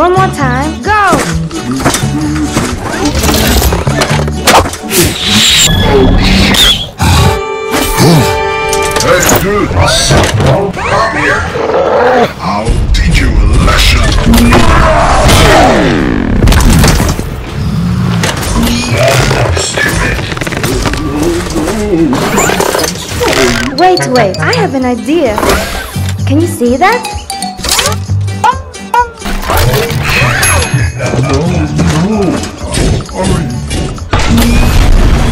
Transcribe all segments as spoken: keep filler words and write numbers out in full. One more time, go! Hey, dude! How did you election? Wait, wait, I have an idea. Can you see that? No, no.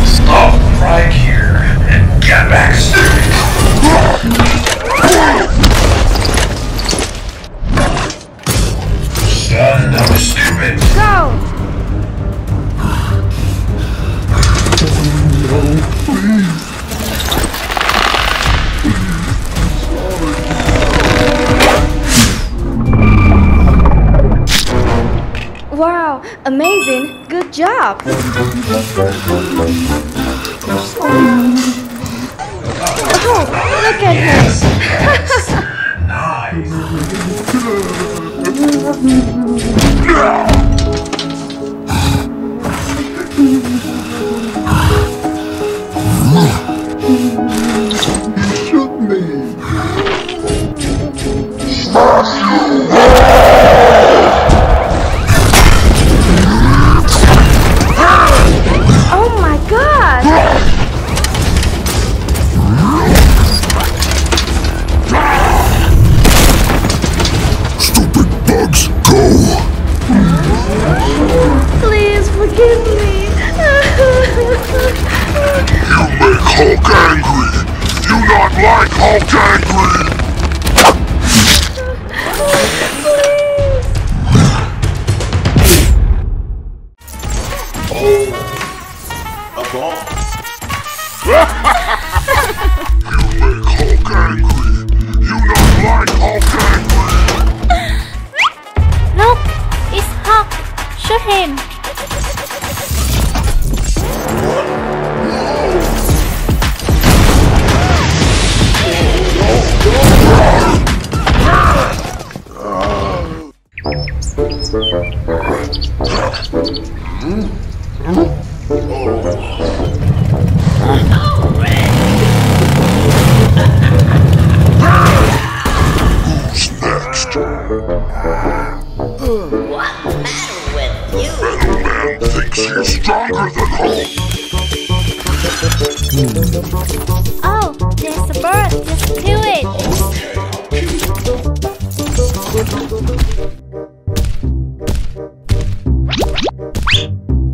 Stop right here and get back to it. That was stupid. Go! No, please. Wow, amazing. Good job. Oh, look at yes, this. Yes. Nice. Oh my God! Stupid bugs, go! Please forgive me. You make Hulk angry. You not like Hulk angry. Please. Oh, a boss. You make Hulk angry. You not like Hulk angry. Shoot him! She's stronger than Hulk! Oh, there's a bird! Just do it!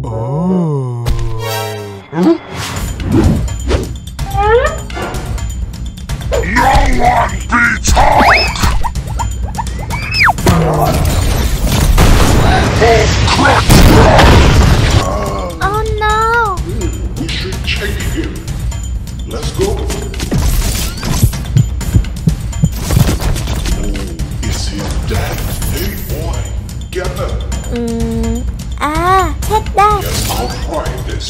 Oh. No one beats Hulk! Hulk cracks! Let's go. Oh, is he dead? Hey boy, get up. Mm. Ah, take that. Yes, I'll try this.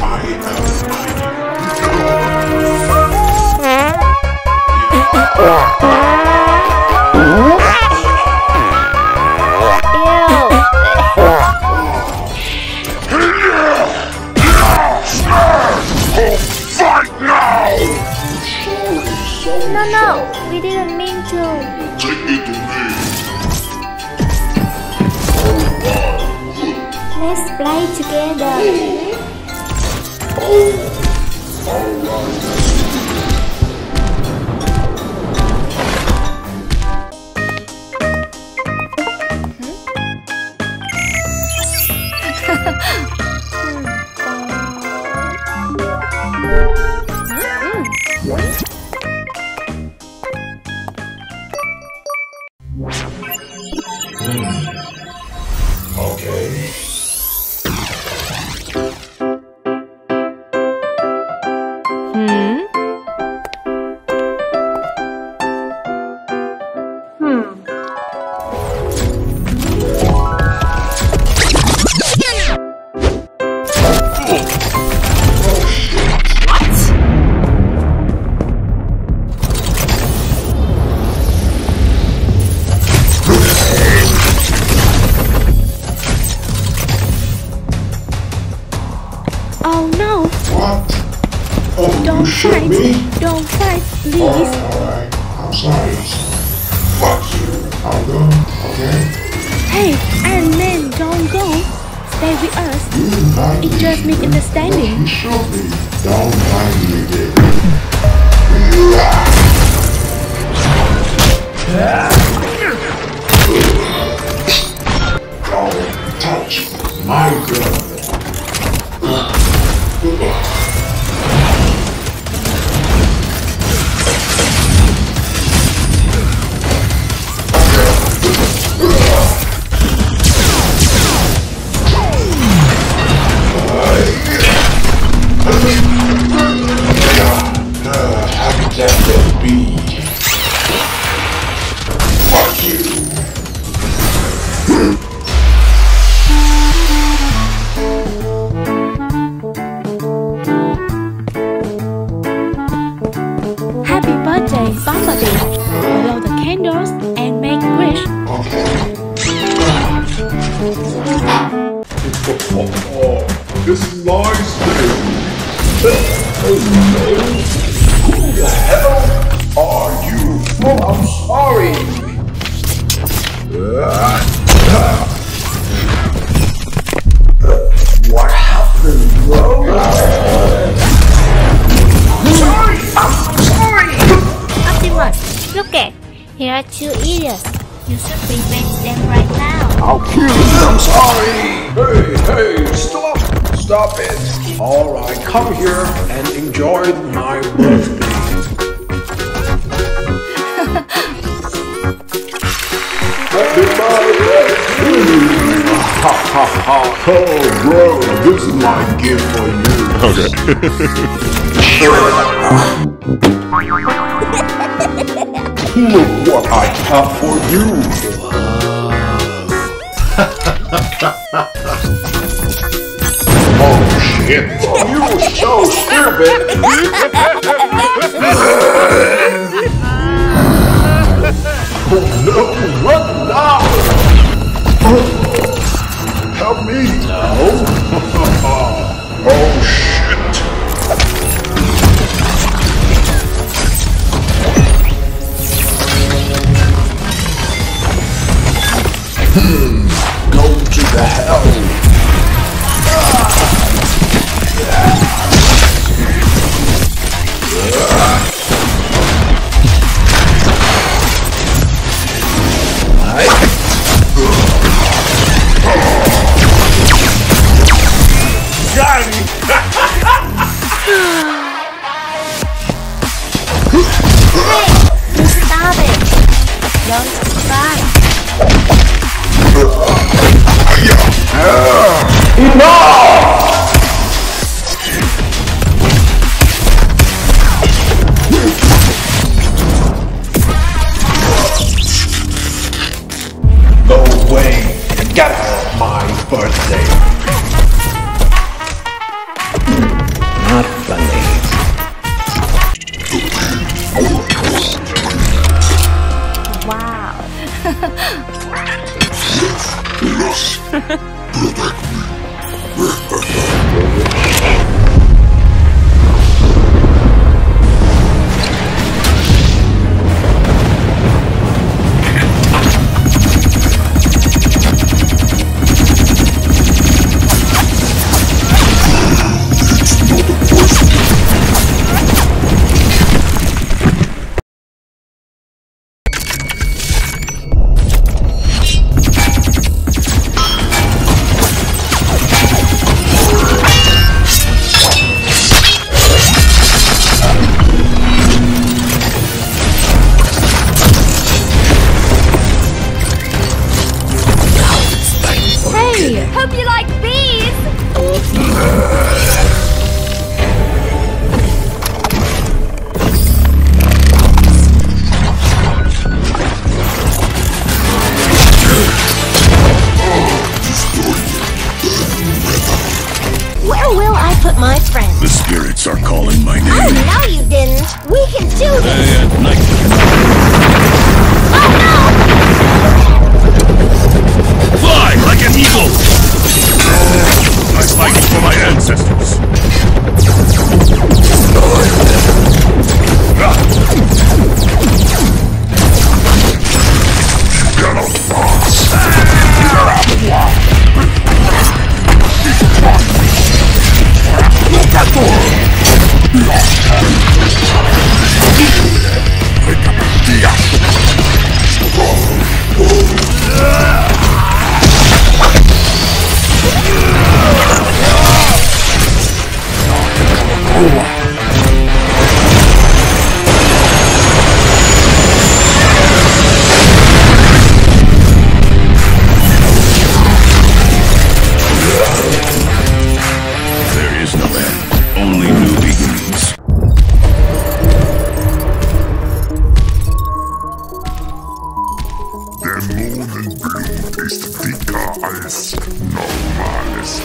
I am fighting. No, no, we didn't mean to. Take me to me. Let's play together. Oh, all right. Hmm? Oh, don't you shoot fight. Me? Don't fight, please. Oh, alright, I'm sorry. Fuck you. I'll go, okay? Hey, Iron Man, don't go. Stay with us. You like it me. Just misunderstanding. You shoot me. Don't mind me again. Don't touch my gun. Look what I have for you! Oh shit! You're so stupid! Oh no! What now? Help me now! Oh shit! The hell? Stop it. Don't cry. Enough! Go away and get out of my birthday. Not funny. Wow. Protect me.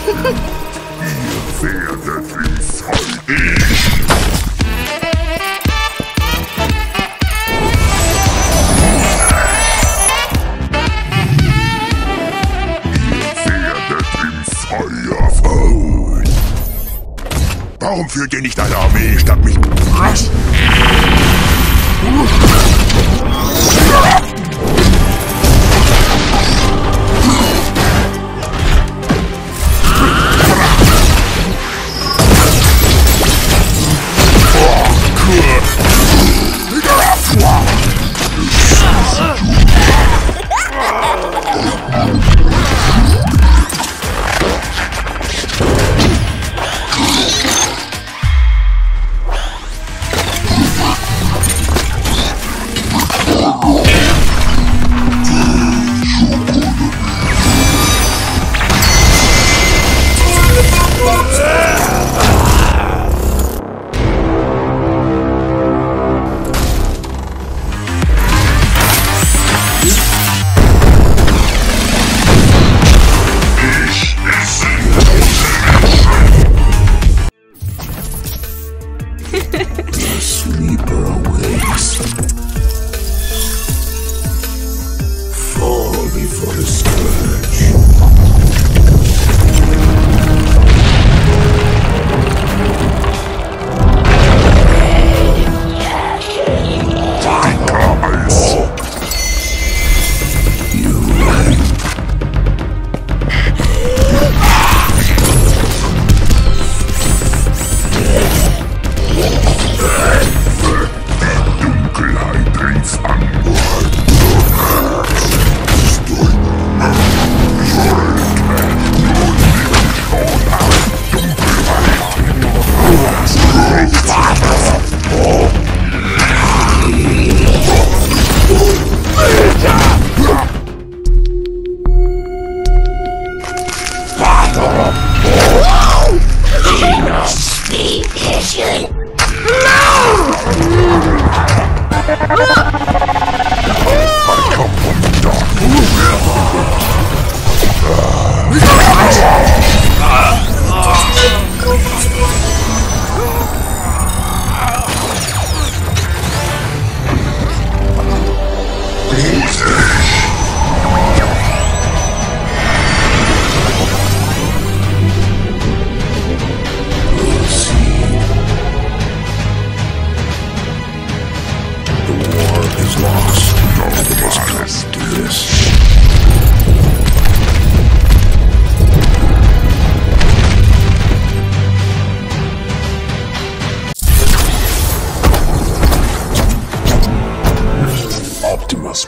Fear that these Fear that these of old. Warum führt ihr nicht eine Armee statt mich? Rasch!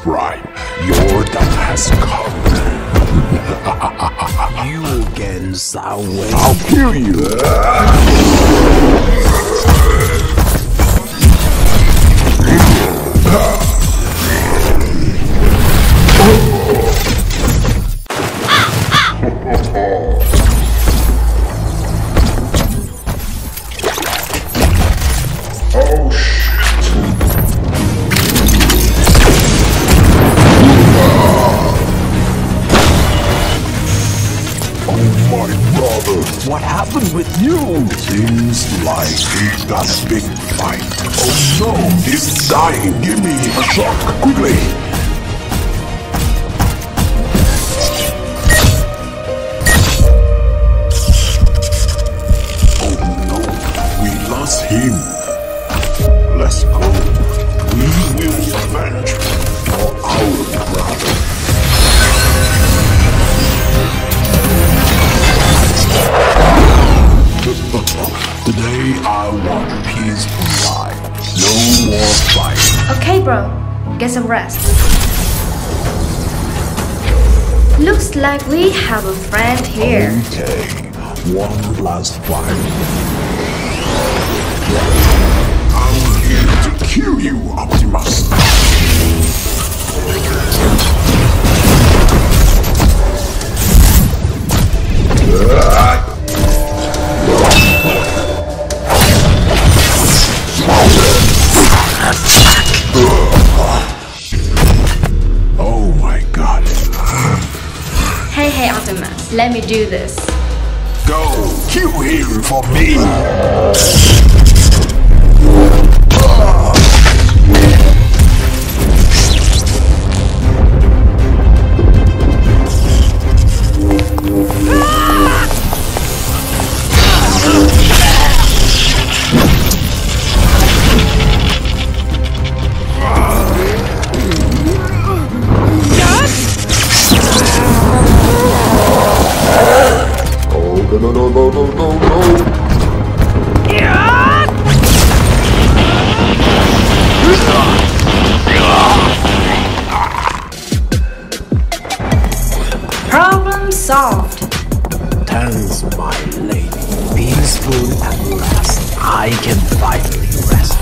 Prime, your time has come. You again, Soundwave. I'll kill you. Oh, shit. What happened with you? Seems like he got a big fight. Oh no, he's dying. Give me a shock, quickly. Oh no, we lost him. Let's go. We will avenge for our brother. Today I want peace for life. No more fighting. Okay, bro. Get some rest. Looks like we have a friend here. Okay. One last fight. I'm here to kill you, Optimus. Ah! Let me do this. Go, kill him for me! No, no, no, no, no, no! Yeah! Problem solved! Thanks, my lady. Peaceful at last. I can finally rest.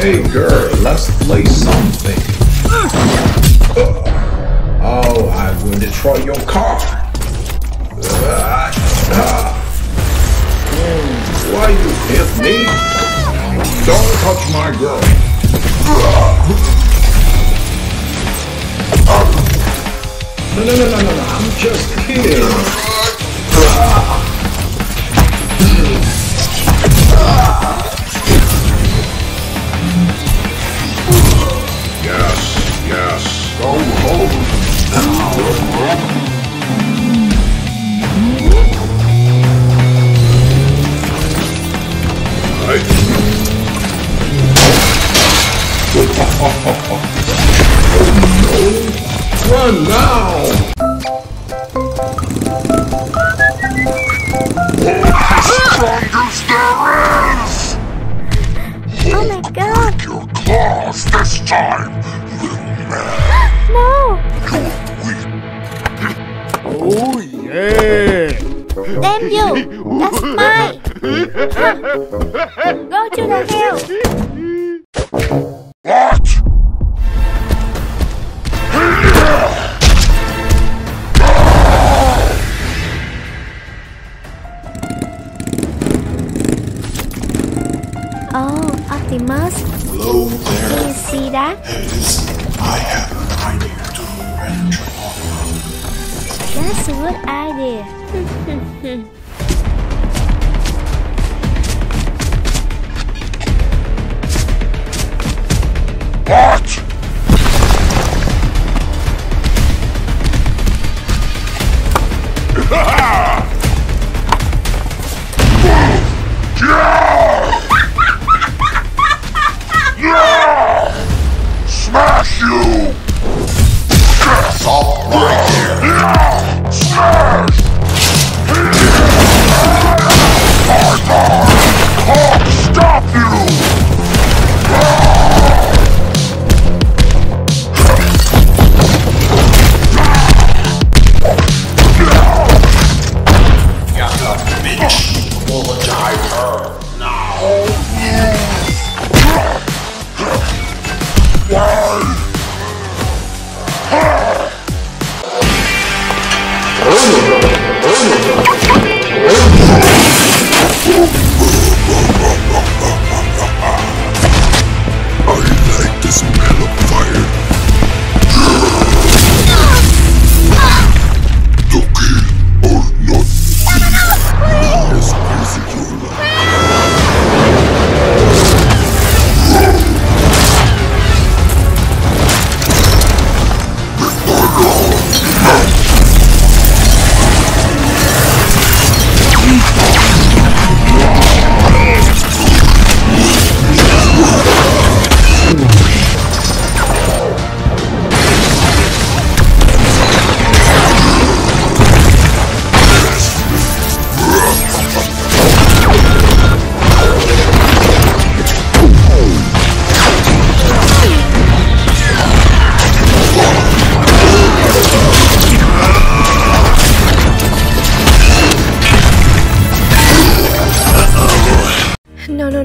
Hey girl, let's play something. Uh, oh, I will destroy your car. Uh, uh. Why you hit me? Don't touch my girl. Uh. No, no, no, no, no, no, I'm just kidding. Uh. Run now! Strongest there is! Oh my god! Break your claws this time, little man! No! You're weak! Oh yeah! Damn you! That's mine! Go to the hill! What? Optimus, hello there. Do you see that? Yes, I have an idea to revenge Optimus. That's a good idea. What?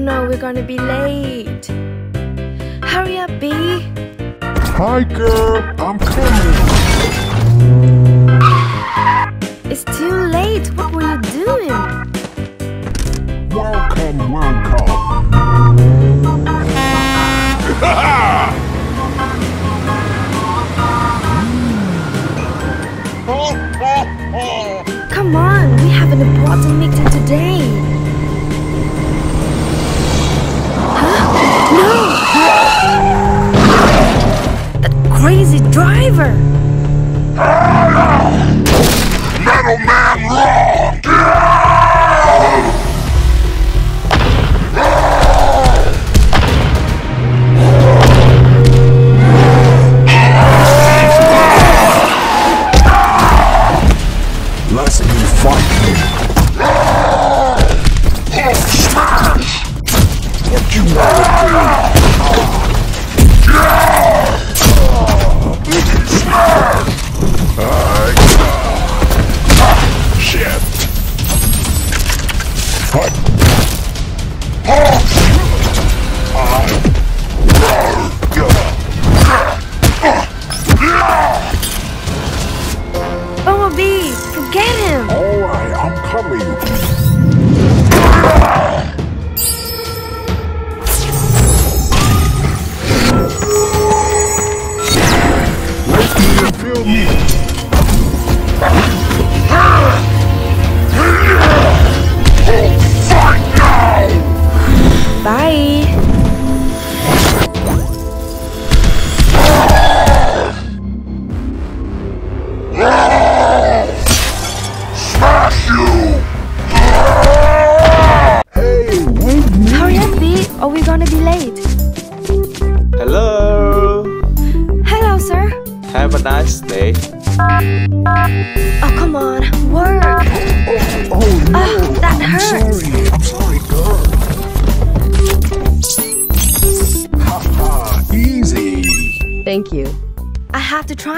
no, no, we're gonna be late. Hurry up, Bee. Hi, girl, I'm coming. It's too late, what were you doing? Welcome, welcome. Come on, we have an important meeting today. Huh? No! That crazy driver! Metal Man wrong!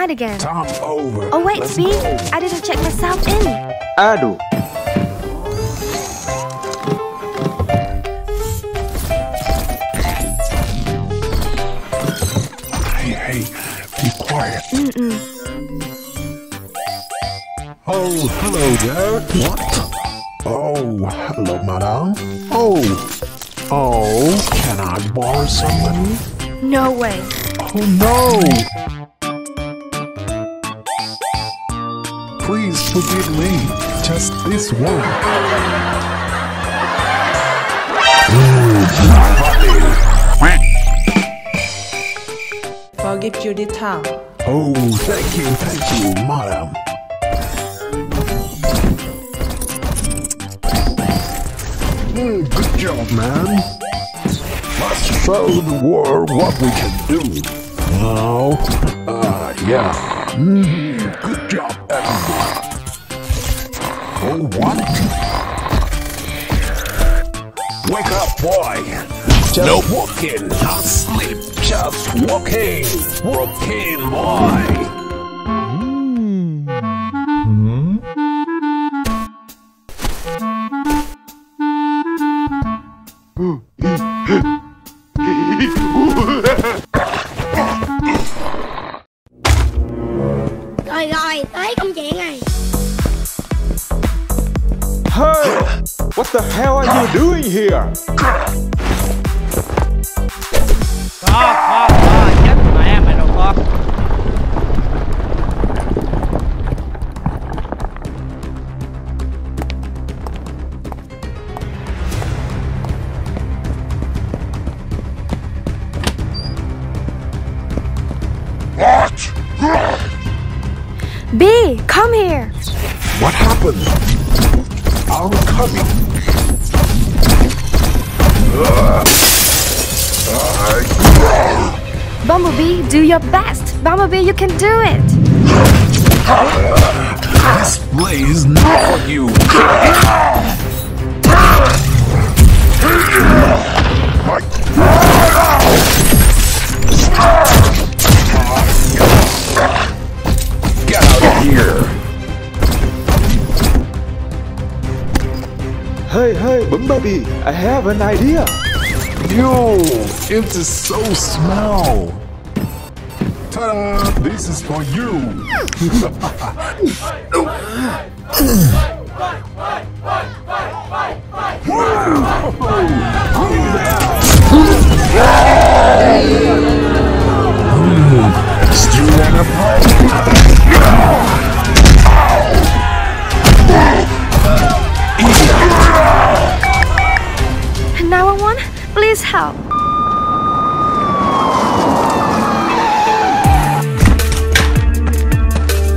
Again. Time over. Oh wait, Bee, I didn't check myself in. Aduh. Hey, hey, be quiet. Mm-mm. Oh, hello there. What? Oh, hello, madam. Oh, oh, can I borrow some money? No way. Oh no. Please forgive me, just this one. Forgive you the time. Oh, thank you, thank you, madam. Mm, good job, man. Let's show the world what we can do. Now, uh, yeah. Mm, good job, everyone. Oh, what? Wake up, boy! Just nope. Walking, not sleep, just walking! Walking, boy! Mm. Mm. Rồi rồi, tới công chuyện này. Hey! What the hell are you doing here? Stop! Stop! Chết mẹ mày đâu con. What? Bee, come here. What happened? I'm coming. Bumblebee, do your best. Bumblebee, you can do it. This place is not for you. Get out of here. Hey, hey, Bumblebee, I have an idea. Yo, it is so small. Ta-da! This is for you. nine one one, please help.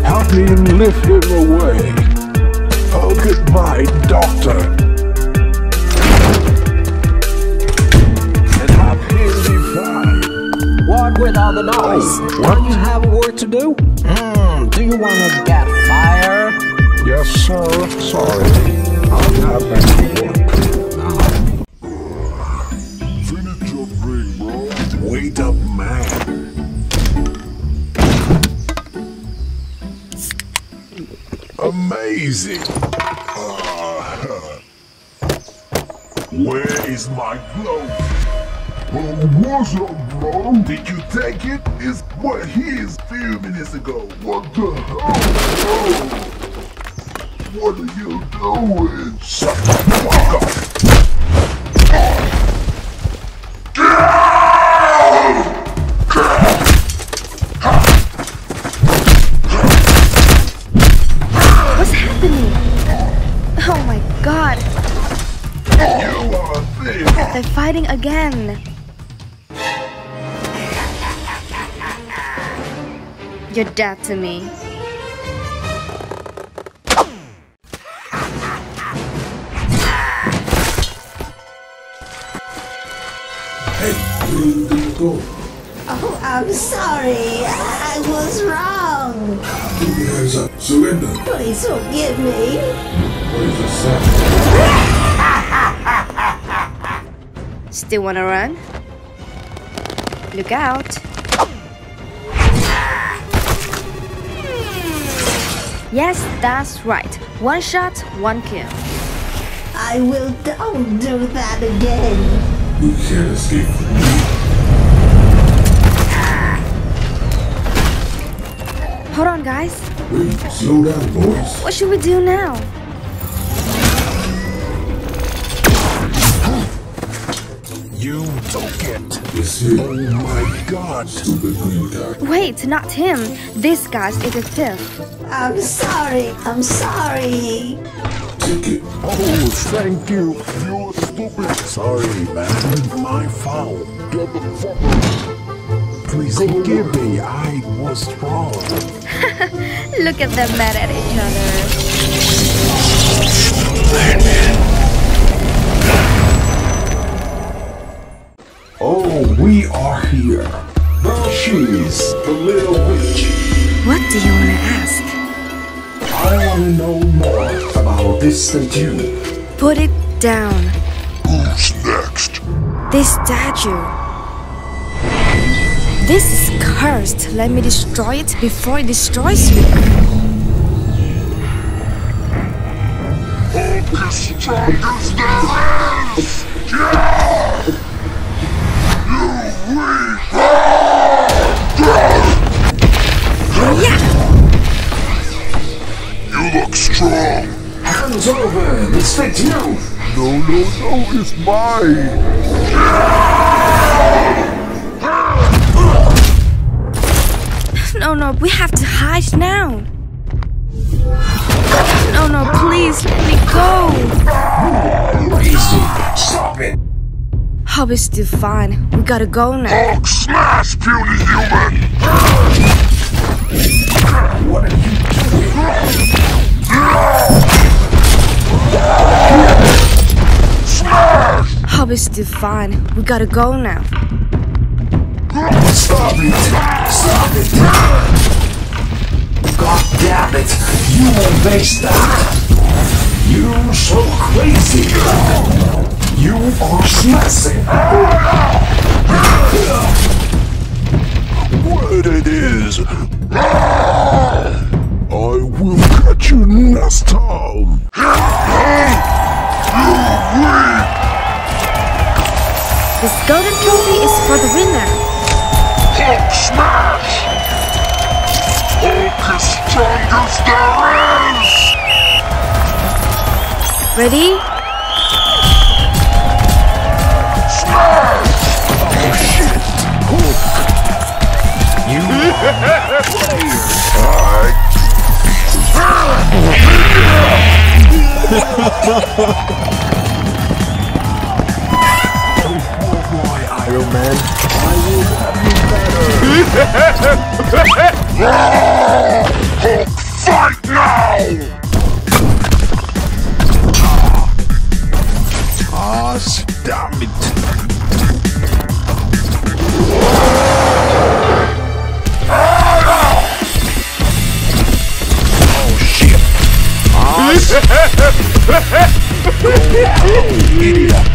Help me and lift him away. Oh, goodbye, doctor. And help him be fine. What with all the noise? Oh, what? Don't you have a word to do? Mm, do you want to get fired? Yes, sir. Sorry. I'll have any work. Finish your drink, bro. Wait up, man. Amazing! Uh, where is my glove? Well, what's up, bro? Did you take it? It's what he is few minutes ago. What the hell, bro? What are you doing? Shut the fuck up! Get out! They're fighting again. You're dead to me. Hey, bring the door. Oh, I'm sorry. I was wrong. Give me your hands up. Surrender. Please forgive me. Where's the sound? Still wanna run? Look out! Yes, that's right. One shot, one kill. I will don't do that again. You can't escape from me. Hold on, guys. Wait, slow down, boys. What should we do now? You took it! It's him. Oh my god! Stupid green guy. Wait, not him! This guy's is a thief. I'm sorry, I'm sorry! Take it. Oh, thank you! You're stupid! Sorry, man. My foul. Get the fuck up. Please forgive me, I was wrong. Look at them mad at each other. Iron Man. Oh, we are here. She's the little witch. What do you want to ask? I want to know more about this statue. Put it down. Who's next? This statue. This is cursed. Let me destroy it before it destroys me. Hold the strongest there is! Yeah! We yeah. You look strong. Hands over. It's the deal. No, no, no. It's mine. No, no. We have to hide now. No, no. Please let me go. Crazy. Stop it. Hope it's still fine. We gotta go now. Hulk smash, puny human! What are you doing? Smash! Hope it's still fine. We gotta go now. Stop it! Stop it! God damn it! You erased that! You're so crazy! You are smashing! What it is! I will catch you next time! You win! The This golden trophy is for the winner. Hulk smash! Hulk is strongest there is! Ready? Smash! Oh shit! Hulk! You are... I... Iron Man, I will have you better! Hulk, fight now! Ah, damn it! Oh shit! Ah, you idiot!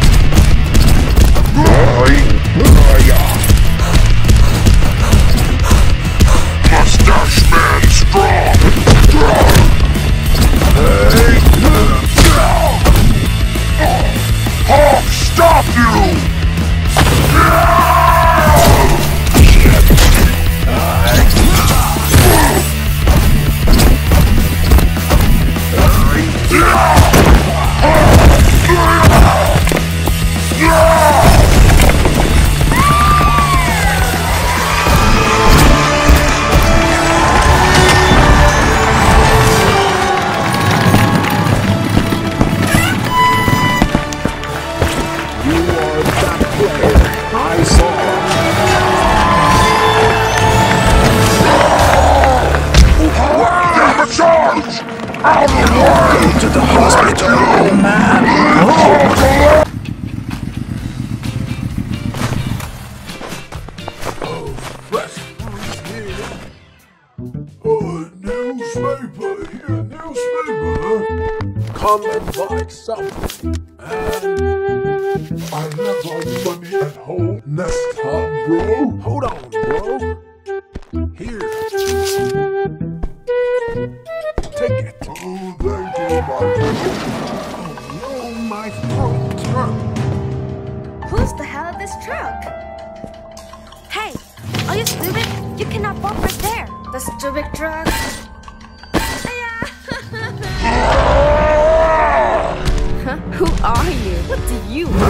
Come and buy something. And I left all money at home. Next time, bro. Hold on, bro. Here. Take it. Oh, thank you, my friend. Oh, no, my throat hurt. Who's the hell of this truck? Hey, are you stupid? You cannot bump right there. The stupid truck. Who are you? What do you want?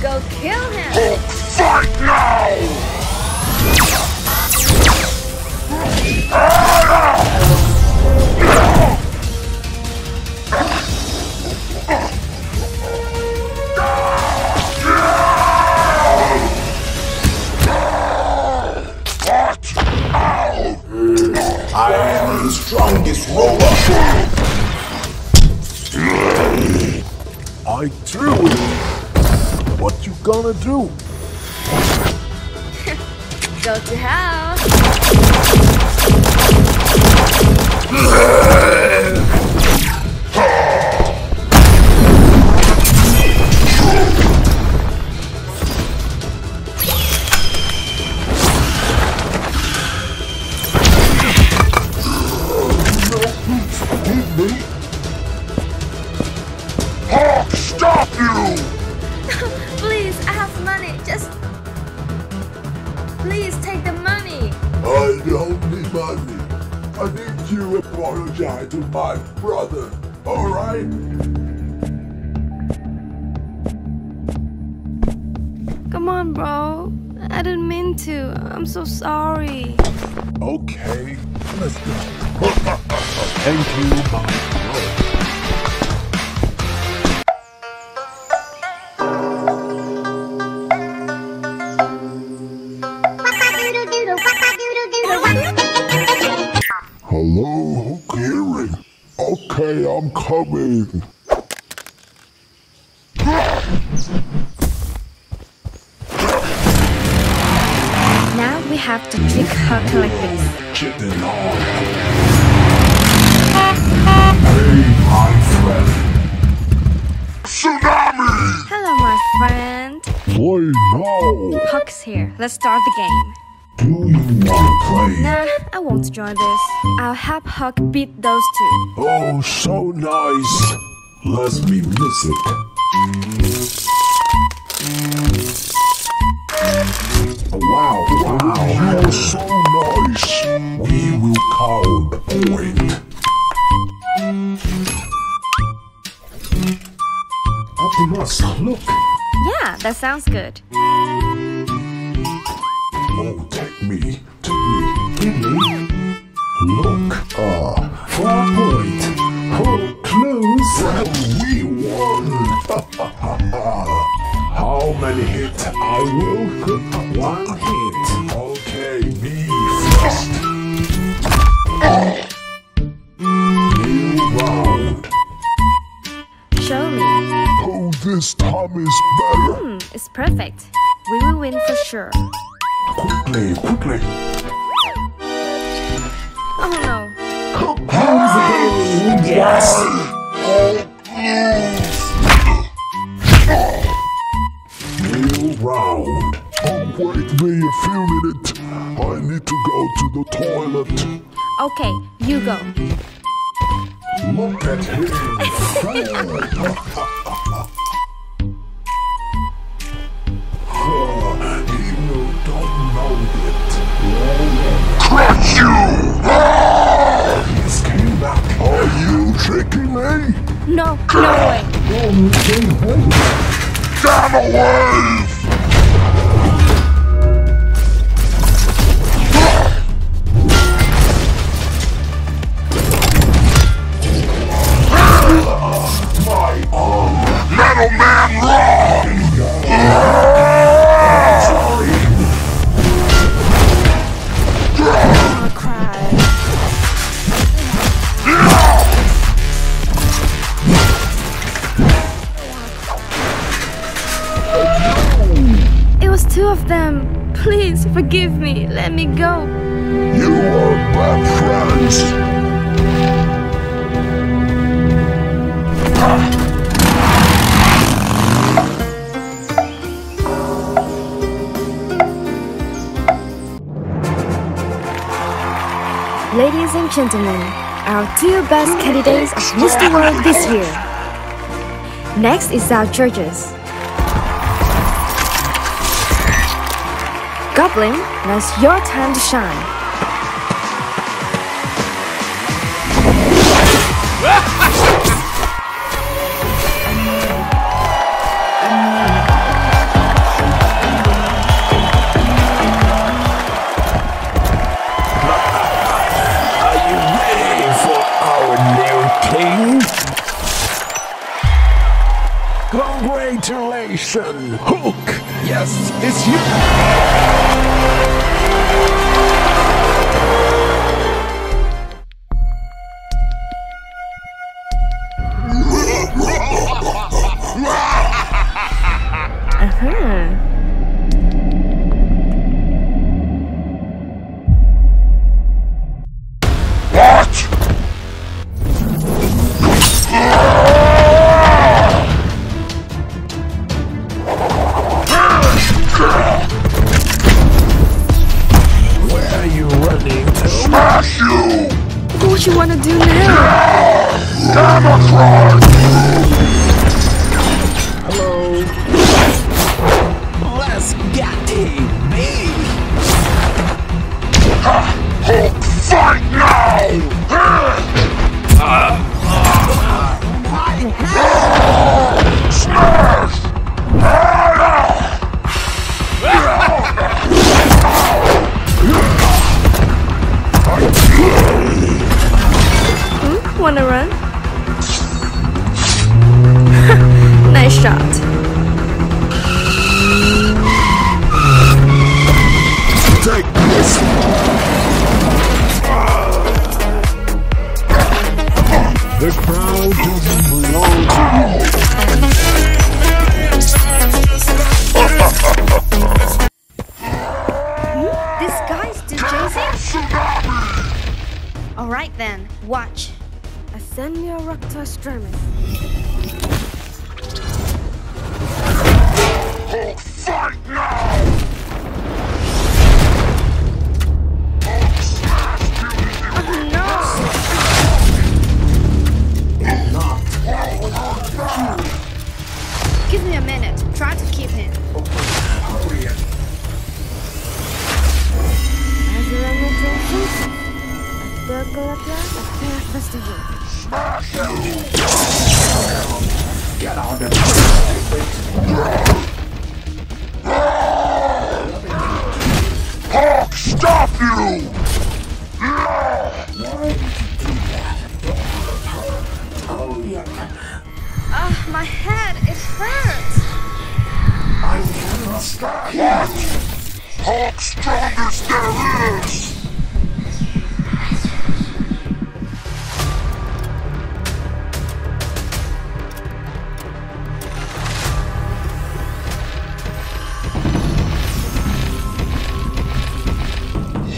Go kill him! Hulk, fight now! I am the strongest robot. I drew it. What you gonna do? Go to hell. Please take the money! I don't need money. I need you apologize to my brother, alright? Come on, bro. I didn't mean to. I'm so sorry. Okay, let's go. Thank you, my brother. Hello, who hearing? Okay, I'm coming. Now we have to trick Hulk like this. Kitten on. Hey, my friend. Tsunami! Hello, my friend. Why now? Hulk here. Let's start the game. Do you want to play? Nah, I won't join this. I'll help Huck beat those two. Oh, so nice. Let me miss it. Wow, wow, you're so nice. We will count point. Optimus, look. Yeah, that sounds good. Oh, take me, take me, take me. Look, ah, uh, four point. Oh, close. We won. How many hits? I will hit one hit. Okay, me first. New round. Show me. Oh, this time is better. Mm, it's perfect. We will win for sure. Quickly, quickly. Oh no. Yes. Yes. New round. Oh, wait me a few minutes. I need to go to the toilet. Okay, you go. Look at him. Crush you! He's coming back. Are you tricking me? No, no way. Damn away! My arm! Metal Man, run! Two of them. Please forgive me. Let me go. You are bad friends. Ladies and gentlemen, our two best candidates of Mister World this year. Next is our judges. Goblin, now's your time to shine. Are you ready for our new king? Congratulations, Hook! Yes, it's you! Fight now! Give me a minute. Try to keep him. Smash him! Get out of here! Hawk, stop you! Why did you do that? Oh, yeah. Oh, my head, it hurts! I will not stop! What? Hulk's strongest there is!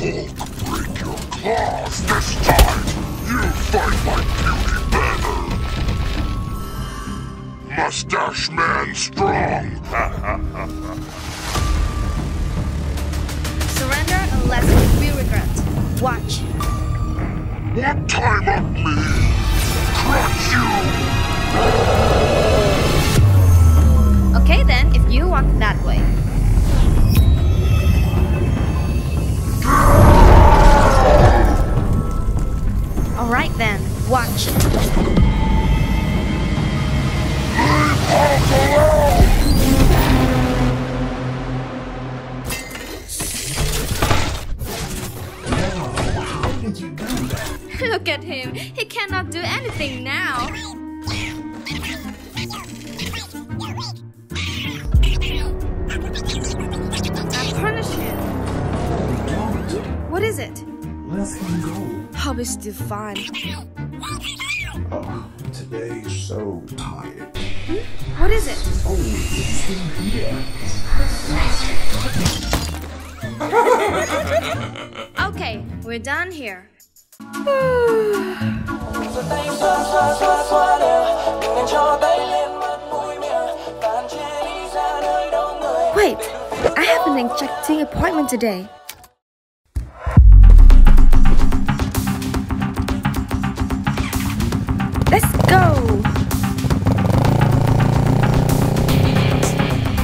Hulk, break your claws this time! You fight my beauty! Mustache Man strong! Surrender unless it be regret. Watch. What time up me? Crush you! Okay then, if you walk that way. Alright then, watch. Look at him, he cannot do anything now. I punish him. What is it? Let him go. Hope he's still fine. Oh, today's so tired. Hmm? What is it? Oh, it's still here. Okay, we're done here. Wait, I have an injecting appointment today. Let's go!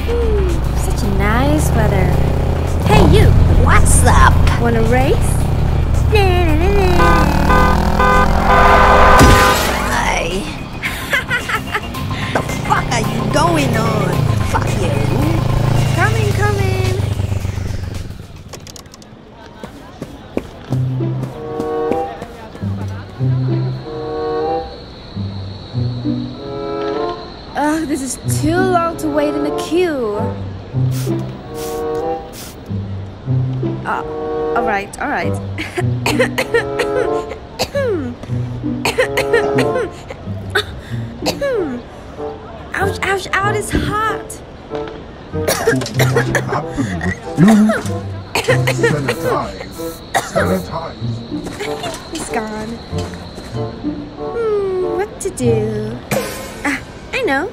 Ooh, such a nice weather. Hey you, what's up? Wanna race? Nah, nah, nah, nah. The fuck are you going on? Fuck you! Coming, coming! Ugh, this is too long to wait in the queue. Uh, alright, alright. Ouch, ouch, ouch, it's hot. He's gone. Hmm, what to do? Ah, I know.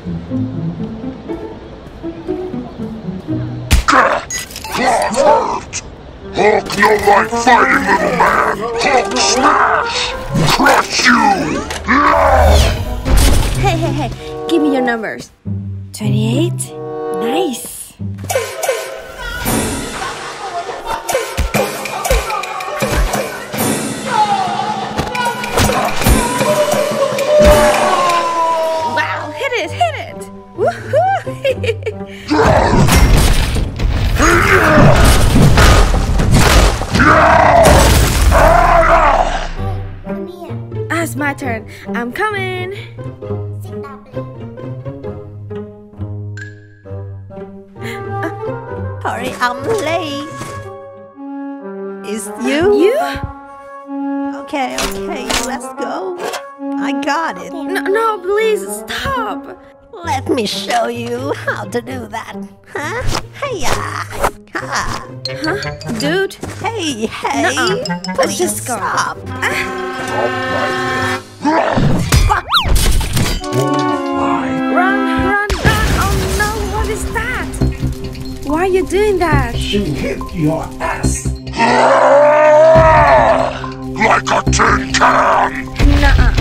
Hurt. Hulk, no life fighting, little man! Hulk, smash! Crush you! Hey, hey, hey, give me your numbers. twenty-eight? Nice! Wow, hit it, hit it! Woohoo! Ah, it's my turn. I'm coming. Uh, Hurry, I'm late. Is you? You? Okay, okay, let's go. I got it. No, no, please stop. Let me show you how to do that. Huh? Hiya! Ha! Huh? Dude? Hey, hey! Nuh-uh. Let's just go. Stop! Ah. Fuck! Why? Run, run, run! Oh no, what is that? Why are you doing that? She hit your ass! Like a tin can! Nuh-uh.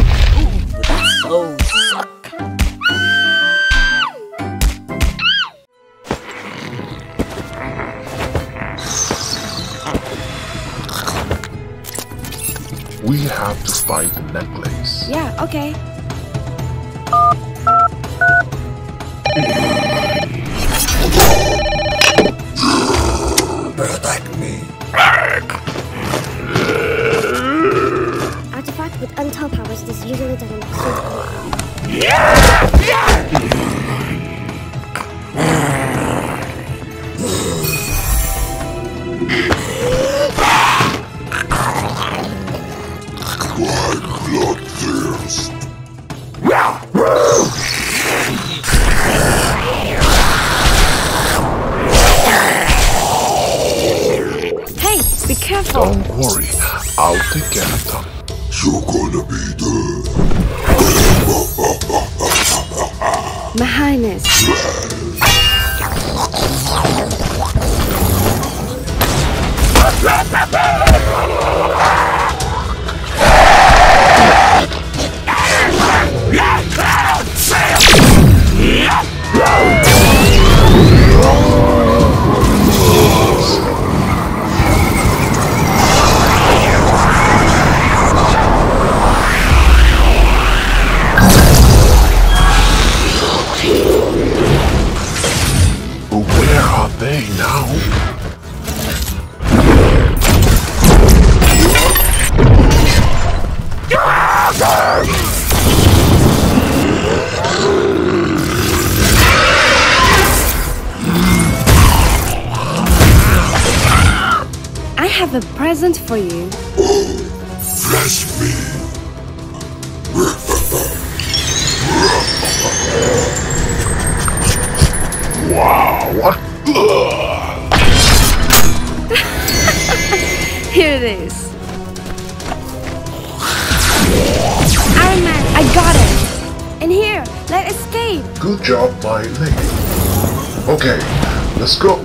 Ooh, that's so... have to find the necklace. Yeah, okay. Protect me. Artifact with untold powers is usually done in yeah! Don't worry, I'll take care of them. You're gonna be there. My Highness. I have a present for you. Oh, bless me. Wow. Here it is. Iron Man, I got it. And here, let's escape. Good job, my lady. Okay, let's go.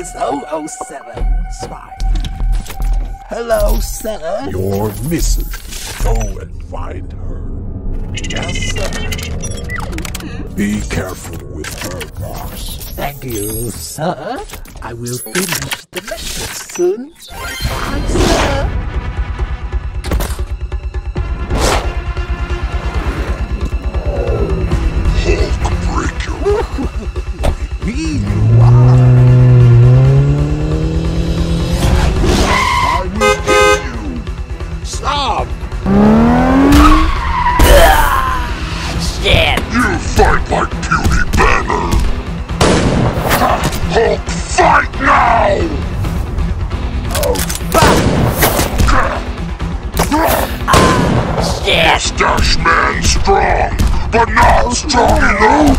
It's double oh seven, Spy. Hello, sir. Your mission. Go and find her. Yes, sir. Be careful with her, boss. Thank you, sir. I will finish the mission soon. Bye, sir. Mustache Man strong, but not strong enough!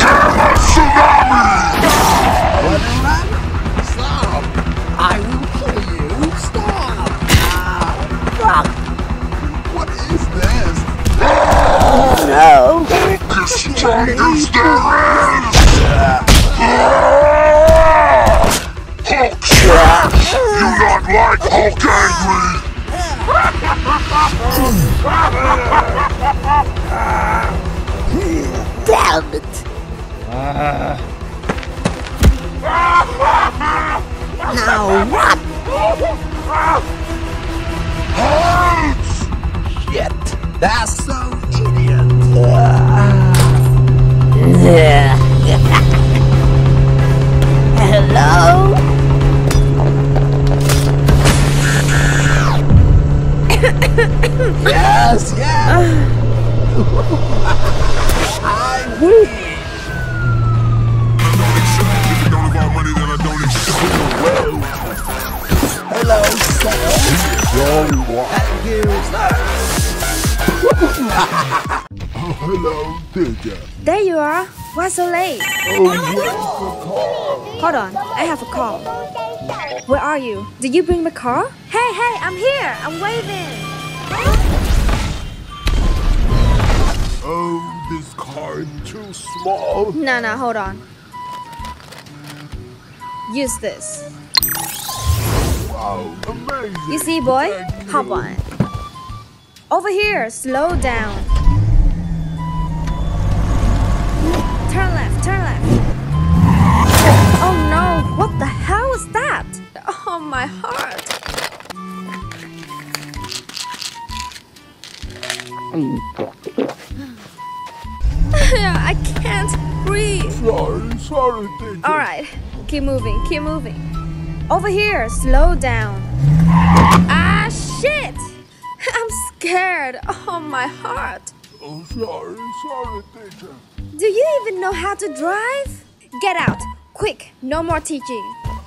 Gamma Tsunami! Wanna run? Stop! I will kill you! Stop! Ah, fuck! What is this? Oh, no! The strongest there is! Hulk smash! You not like Hulk angry! Damn it! Uh. Now what? Halt! Shit! That's so idiot! Uh. Hello? Yes, yes! I win! slow set. Oh, hello, Digger. There you are. Why so late? Oh, hold on, I have a call. Where are you? Did you bring my car? Hey, hey, I'm here. I'm waving. Oh, this car is too small. No, no, hold on. Use this. Wow, amazing. You see, boy? Hop on. Over here, slow down. Turn left, turn left. Oh no, what the hell is that? Oh, my heart. I can't breathe. Sorry, sorry, Digger. All right. Keep moving, keep moving. Over here, slow down. Ah, shit! I'm scared. Oh, my heart. Oh, sorry, sorry, teacher. Do you even know how to drive? Get out, quick. No more teaching.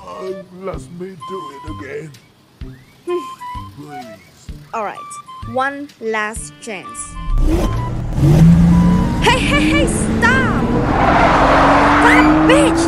Uh, let me do it again. Please. All right, one last chance. Hey, hey, hey, stop! That bitch!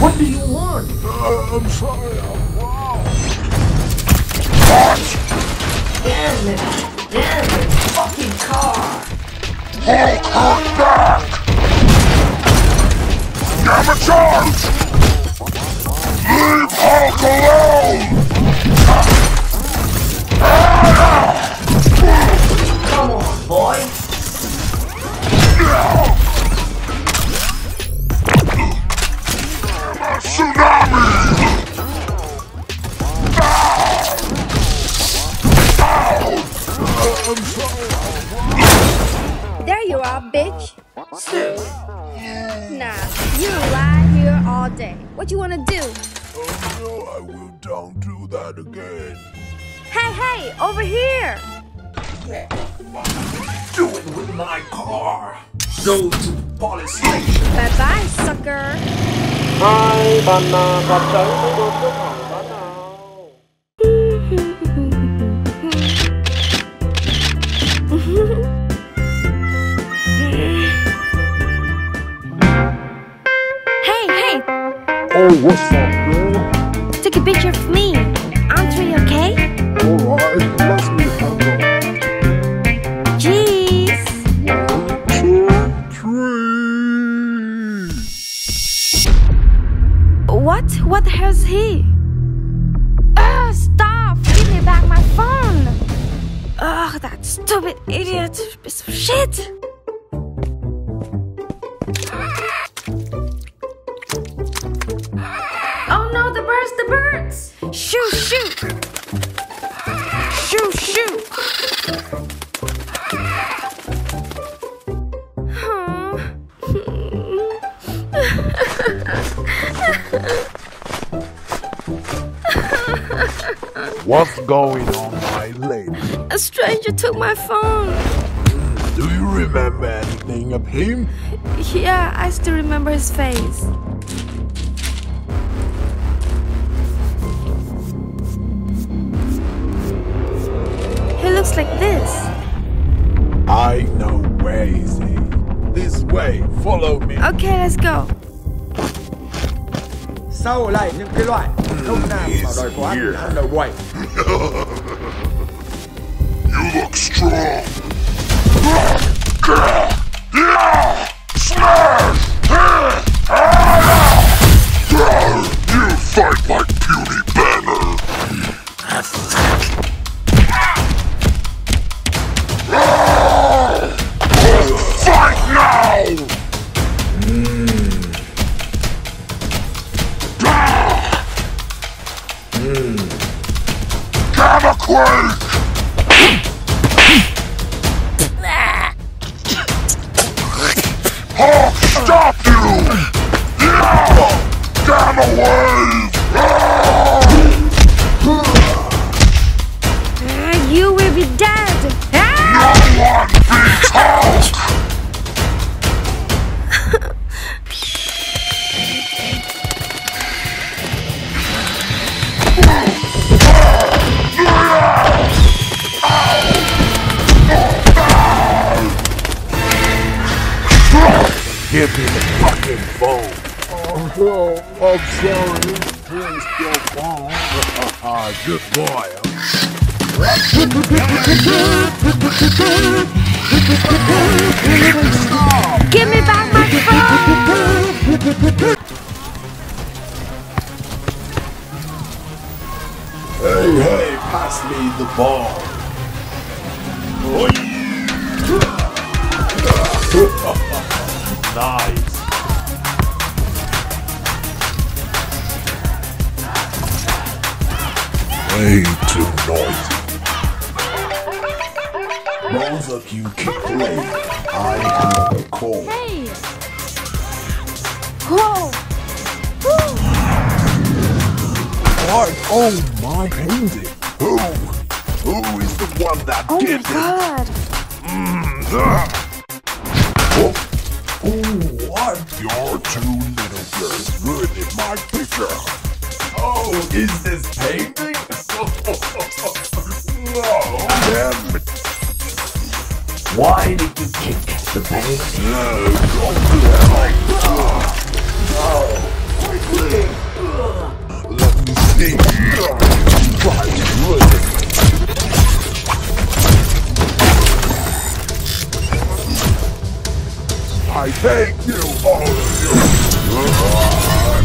What do you want? Uh, I'm sorry. I'm wow. What? Damn it! Damn it! Fucking car! Hey, come back! Damn it, Charles! Leave Hulk alone! Come on, boy! No! There you are, bitch. Nah, you lie here all day. What you wanna do? Oh no, I will don't do that again. Hey, hey, over here. Do it with my car. Go to the police station. Bye bye, sucker. Bye, banana. Oh, what's up, girl? Take a picture of me. Aren't we okay? Alright, let's meet up. Cheese! One, two, three! What? What has he? Ugh, stop! Give me back my phone! Ugh, that stupid idiot piece of shit! Shoot, shoot! Shoot, shoot! Oh. What's going on, my lady? A stranger took my phone. Do you remember anything of him? Yeah, I still remember his face. Like this. I know where is he. This way, follow me. Okay, let's go. Sau lại những cái loại không nào mà đòi quá ăn đầu quay. You look strong. Yeah, smash. You fight like puny Banner. Hulk, stop you! Yeah! alive! Ah, you will be dead! No one beats Hulk! Give me the fucking phone. Oh no, I'm sorry. Please don't fall. Good boy. Give me back my phone. Hey, hey, pass me the ball. Oi. Nice. Way too noisy. Both of you keep playing. I have a call. Hey. Whoa. What? Oh my goodness. Who? Who is the one that oh did it? Oh my god. Oh, what? Your two little girls ruining my picture. Oh, is this painting? No. Damn it. Why did you kick the painting? No, don't do that like that. No, quickly. Let me see. Try to ruin I thank you, all of you! All of you were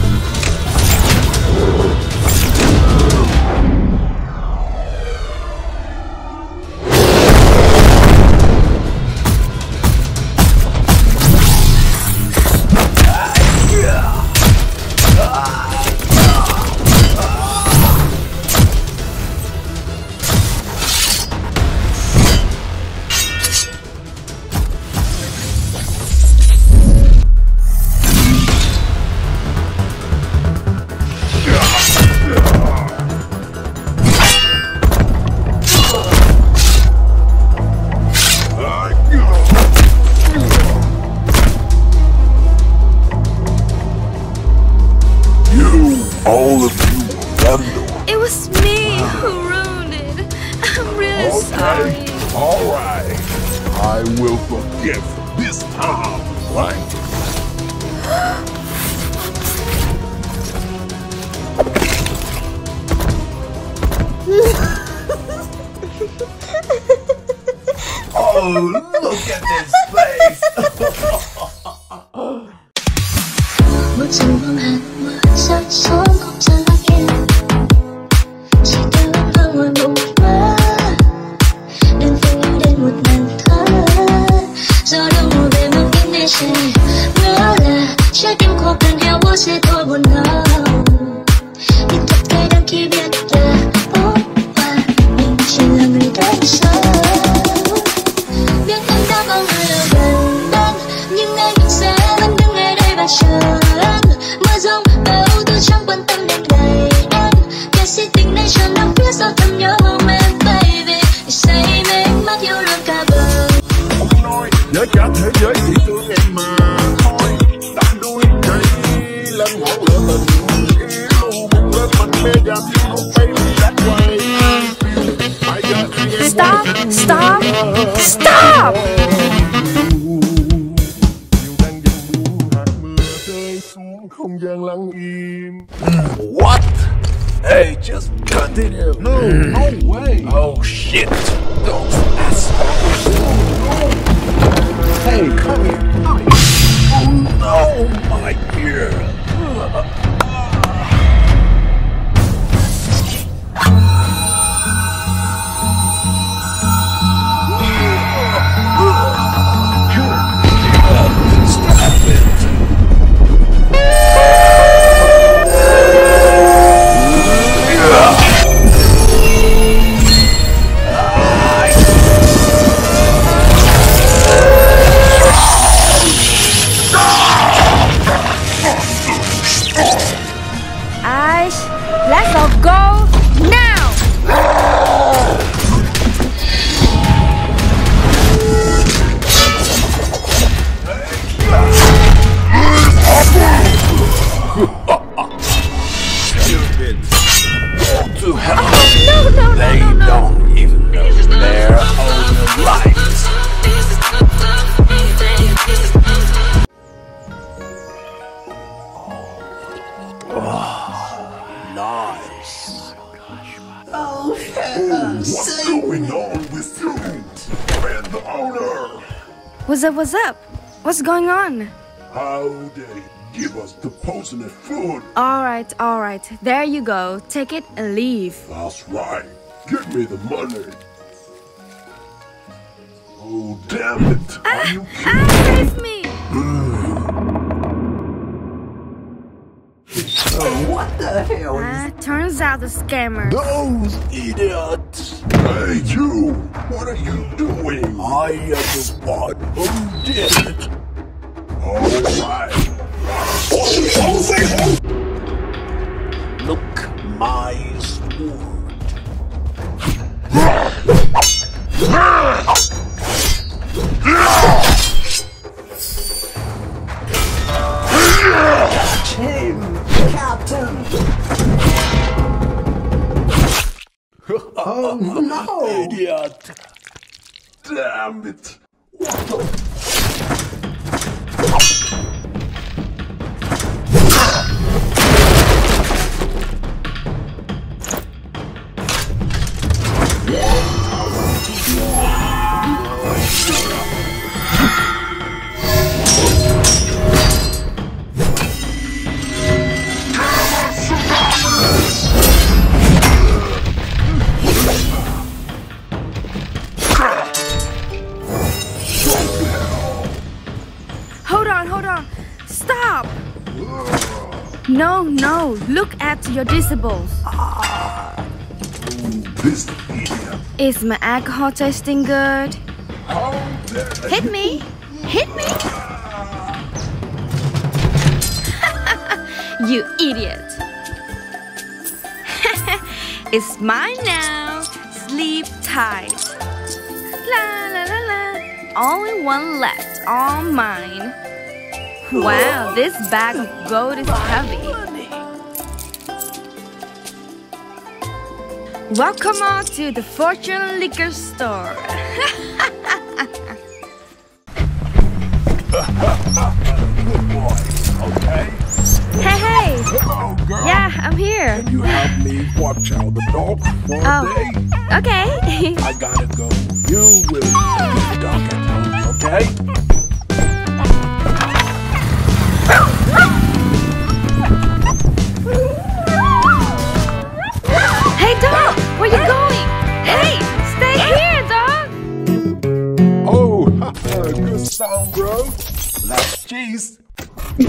It was me who ruined it. I'm really okay. sorry. Alright. I will forgive this time, right? Oh, look at this face. Stop! Stop! Stop! What? Hey, just cut it out. No, no way. Oh shit. Those assholes. Hey, come here. Oh no, my dear. finish. Let's all go now! Stupid. To hell. Oh, no, no, they no, no, don't no. even know their own life. What's going on with you and the owner? What's up, what's up? What's going on? How they give us the poison and food? Alright, alright. There you go. Take it and leave. That's right. Give me the money. Oh, damn it. Are ah, you kidding? Ah, save me! Oh, what the hell uh, is... Turns out the scammer. Those idiots! Hey, you! What are you doing? I am the spot who did it. Alright. Look, my sword. Catch him! Captain! Oh no! Idiot! Damn it! What the? No, no, look at your decibels. Ah, this idiot. Is my alcohol tasting good? How dare you? Hit me! Hit me! You idiot! It's mine now. Sleep tight. La la la la. Only one left, all mine. Wow, this bag of gold is heavy. Welcome on to the Fortune Liquor Store. Good boy, okay? Hey, hey! Hello, girl. Yeah, I'm here. Can you help me watch out the dog for oh. a day? Okay. I gotta go. You will be the dog at home, okay? Hey dog, where you going? Hey, stay here, dog! Oh, good sound, bro. That's cheese. Hey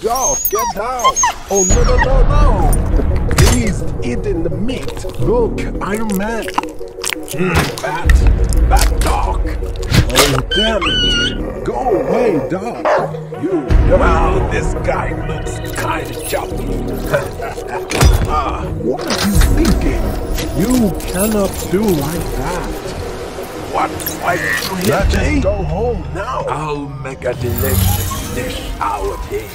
dog, get down. Oh no no no no! He's eating the meat. Look, Iron Man. Mm, bat, bat dog. Oh damn it! Go away, dog. You. Wow, this guy looks kind of choppy. Ah, what are you thinking? You cannot do like that. What? Why did you let us go home now? I'll make a delicious dish out of here.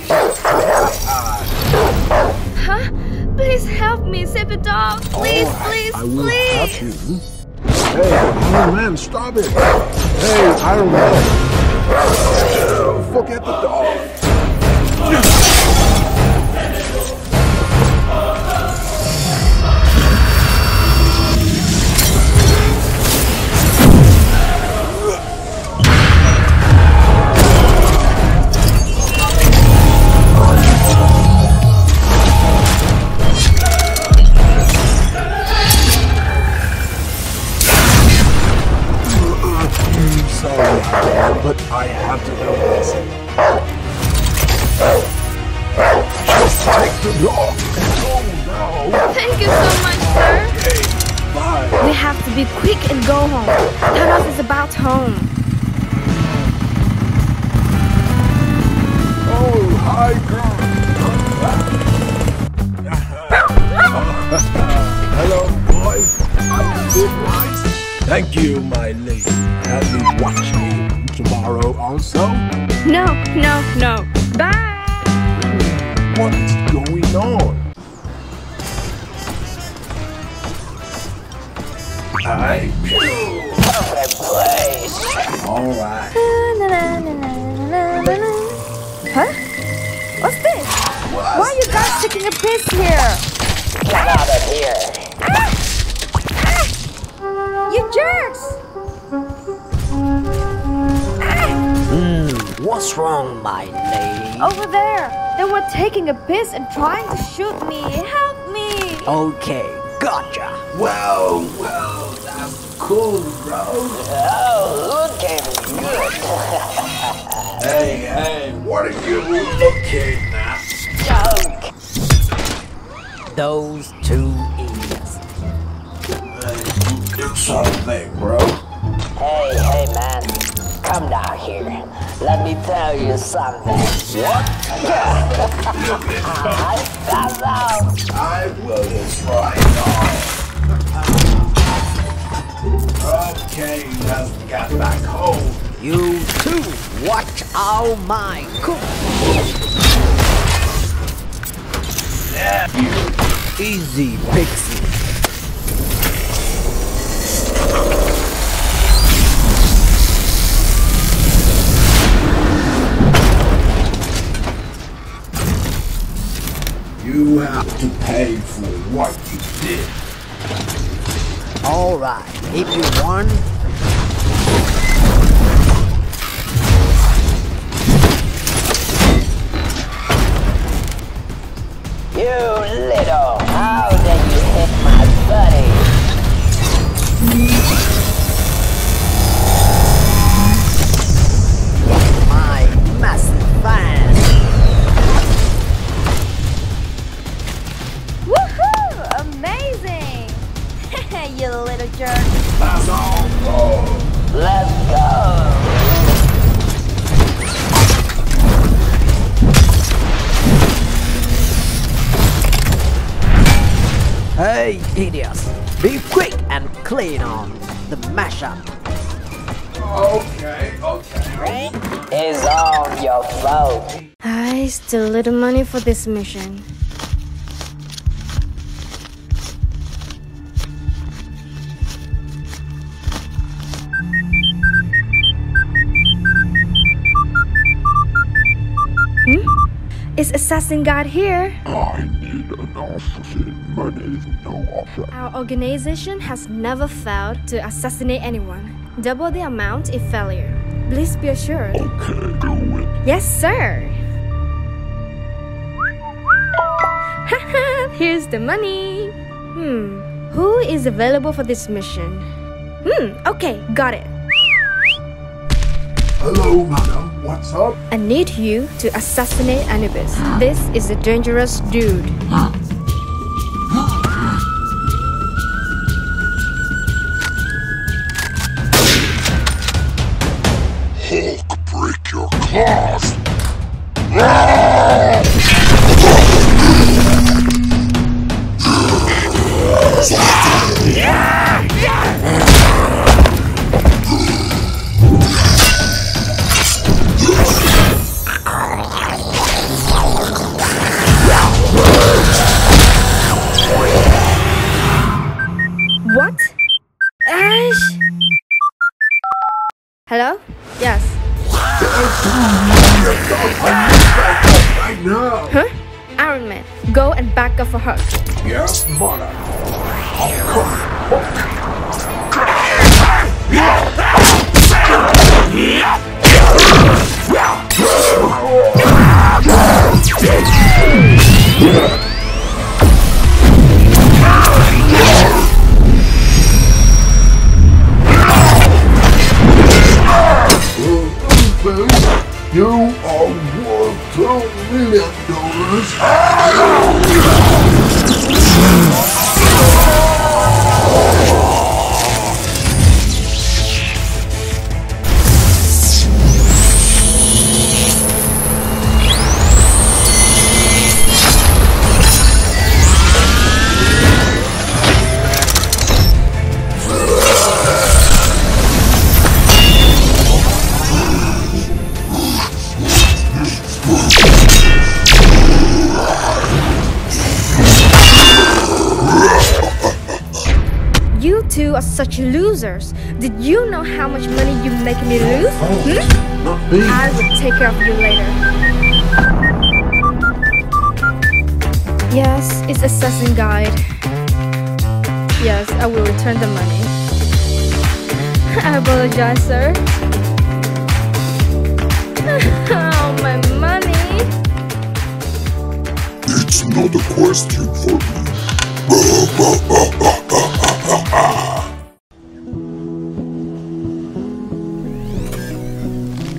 Huh? Please help me, save the dog. Please, oh, please, I, I will please. Help you. Hey, Iron Man, stop it! Hey, Iron Man! Forget the dog! But I have to know this. Just take the dog and go now. Thank you so much, sir. Okay, bye. We have to be quick and go home. Thanos is about home. Oh, hi, girl. Thank you, my lady. Have you watch me tomorrow also? No, no, no. Bye! What is going on? I feel out of place. Alright. Huh? What's this? What's Why are you guys taking a piss here? Get out of here. Ah! You jerks! Hmm, ah! What's wrong, my lady? Over there! They were taking a piss and trying to shoot me! Help me! Okay, gotcha! Well, well, that's cool, bro! Oh, look at me! Good! Hey, hey, what are you looking at? Junk! Those two idiots. Do something, bro. Hey, hey, man. Come down here. Let me tell you something. What? I found out. I will destroy y'all. Okay, let's get back home. You too. Watch out, my cook. Yeah. Easy, Pixie. You have to pay for what you did. Alright, if you won. You little, how did you hit my buddy? My massive fan. You little jerk. That's all, bro. Let's go. Hey, idiots. Be quick and clean on the mashup. Okay, okay. It's all your fault. I still need money for this mission. Is Assassin God here? I need enough money, no offer. Our organization has never failed to assassinate anyone. Double the amount if failure. Please be assured. Okay, do it. Yes, sir. Haha, here's the money. Hmm, who is available for this mission? Hmm, okay, got it. Hello, madam. What's up? I need you to assassinate Anubis. This is a dangerous dude. Hulk, break your claws! Hello? Yes. Huh? Iron Man, go and back up for her. Yes, mother. You are worth two million dollars. two are such losers. Did you know how much money you make me lose? Oh, hmm? Not me. I will take care of you later. Yes, it's assassin guide. Yes, I will return the money. I apologize, sir. Oh, my money. It's not a question for me.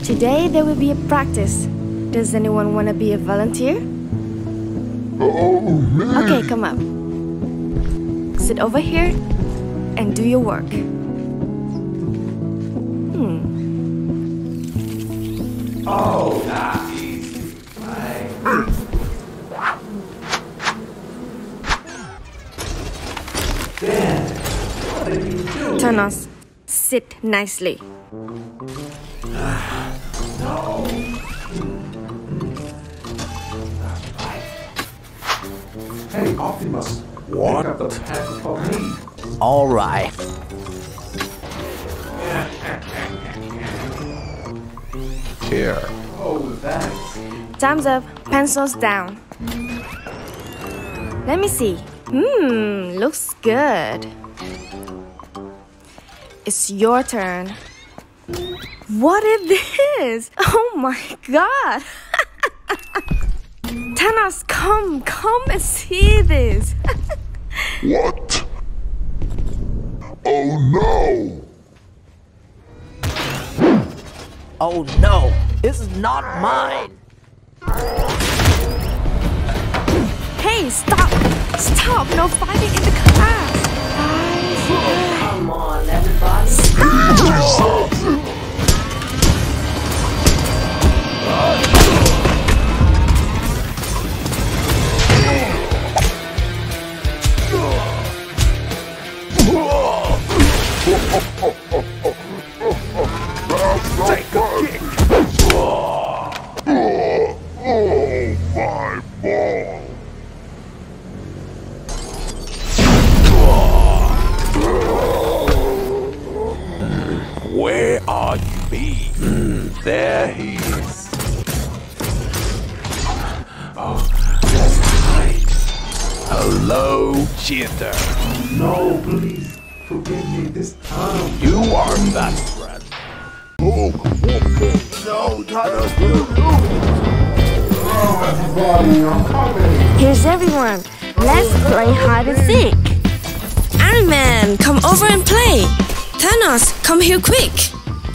Today there will be a practice. Does anyone want to be a volunteer? Oh, man. Okay, come up. Sit over here and do your work. Hmm. Oh, not easy. Ben, what are you doing? Thanos, sit nicely. Hey, Optimus, what? Pick up the pack for me. All right. Here. Oh, thanks. Time's up. Pencils down. Let me see. Hmm, looks good. It's your turn. What is this? Oh my god! Thanos, come, come and see this! What? Oh no! Oh no! This is not mine! Hey, stop! Stop! No fighting in the class! Oh, come on, everybody! Stop! Stop. Take a kick. Oh, my ball. Where are you, B? There he is. Oh, that's right. Hello, cheater. No, please. Forgive me this time. You are that threat. Oh, no, Thanos, no. Here's everyone. Let's play hide and seek. Iron Man, come over and play. Thanos, come here quick.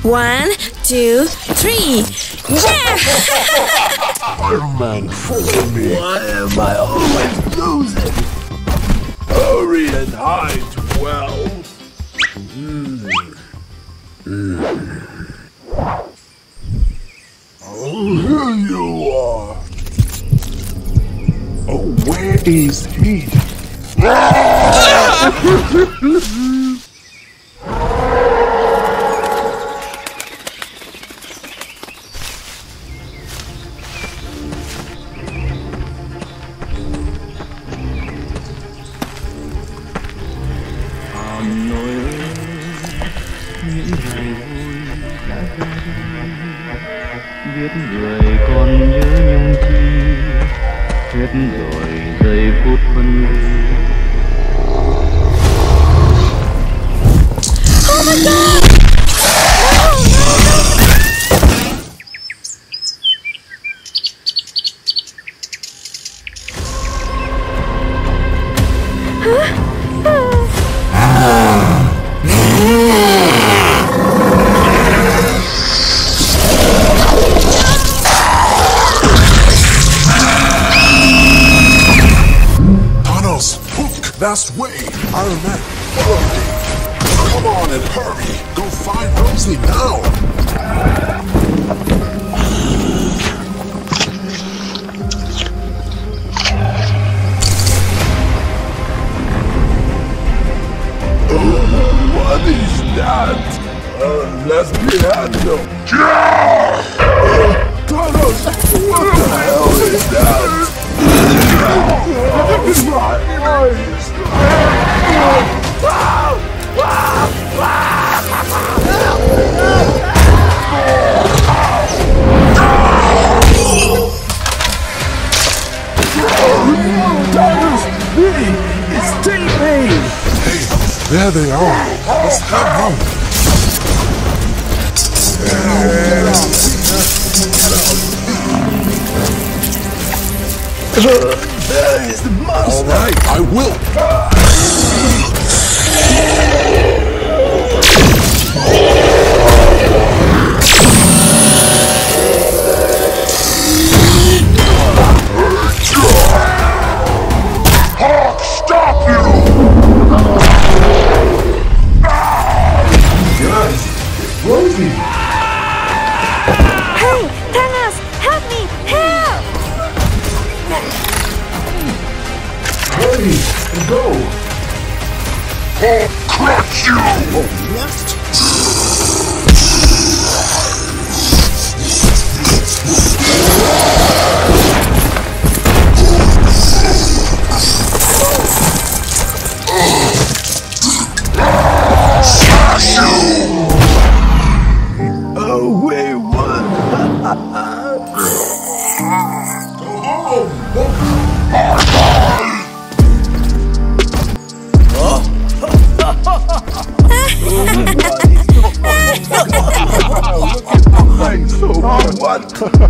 One, two, three. Yeah! Iron Man, follow me. Why am I always losing? Hurry and hide well. Mm. Mm. Oh, here you are. Oh, where is he? Last way, Iron Man. Come on and hurry. Go find Rosie now. Oh, what is that? Uh, let's get at them. Yeah! Thanos, what the hell is that? Oh, my eyes! Oh, oh, oh. There they are. Let's have them. There is the monster. All right, I will. Hawk, stop you! Guys, it's Rosie. Hurry, Thanos, help me, help! Hurry, go! I'll crush you! Oh, left.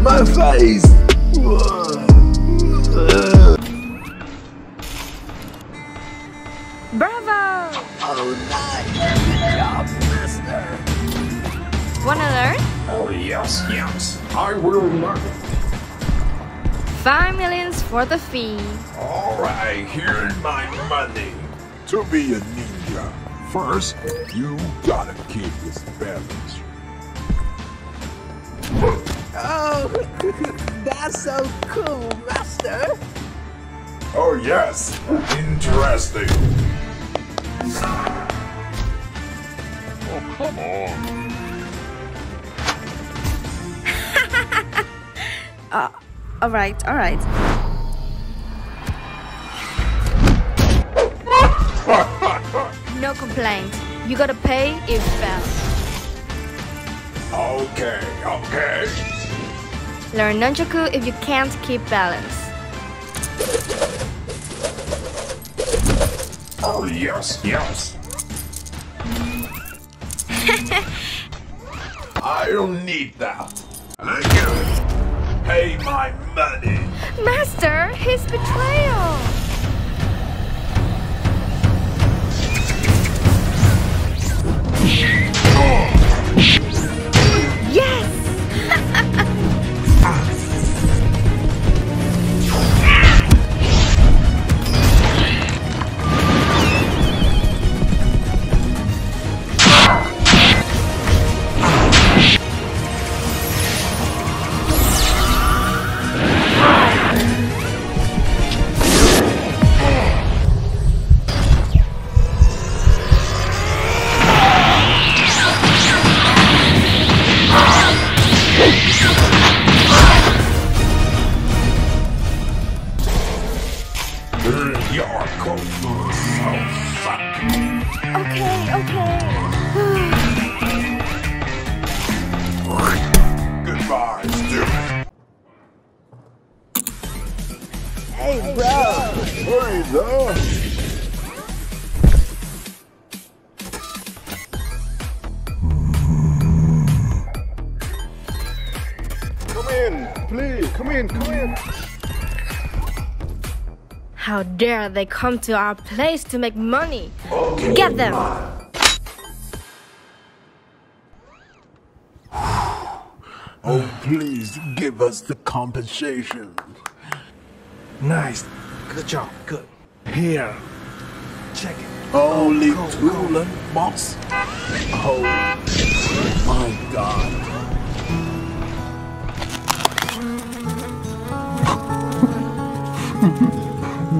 My face! Bravo! Oh, nice! Good job, master! Wanna learn? Oh, yes, yes. I will learn. Five millions for the fee. Alright, here's my money. To be a ninja, first, you gotta keep this balance. Oh, that's so cool, master! Oh yes, interesting! Oh, come on! uh, alright, alright. No complaint. You gotta pay if fast. Okay, okay. Learn nunchaku if you can't keep balance. Oh yes, yes. I don't need that. Thank you. Pay my money. Master, his betrayal. How dare they come to our place to make money? Okay. Get them! Oh, please give us the compensation. Nice. Good job. Good. Here. Check it. Only oh, two lump box. Oh, my God.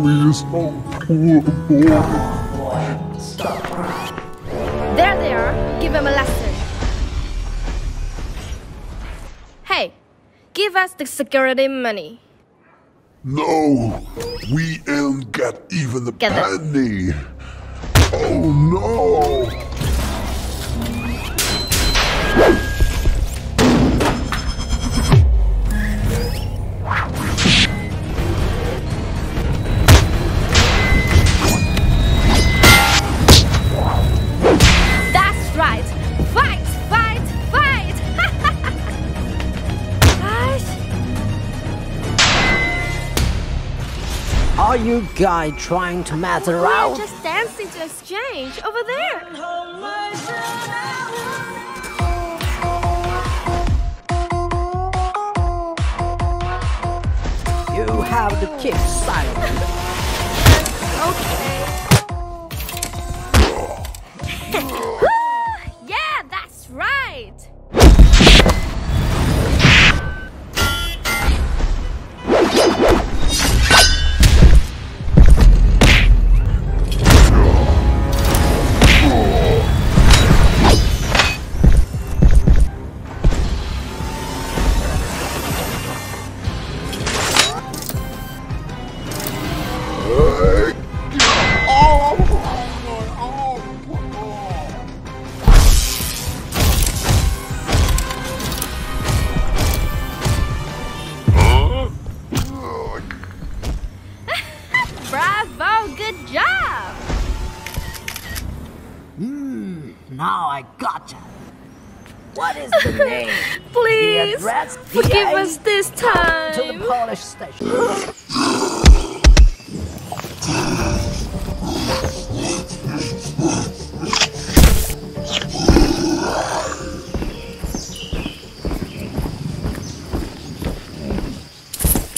We so poor, boy. Stop. There they are. Give them a lesson. Hey, give us the security money. No, we ain't got even a penny. Oh no. Wow. Are you guys trying to mess around? We're just dancing to exchange over there. You have to keep silent. Okay. Yeah, that's right. Now I gotcha. What is the name? Please, the address, forgive P A, us this time. To the Polish station.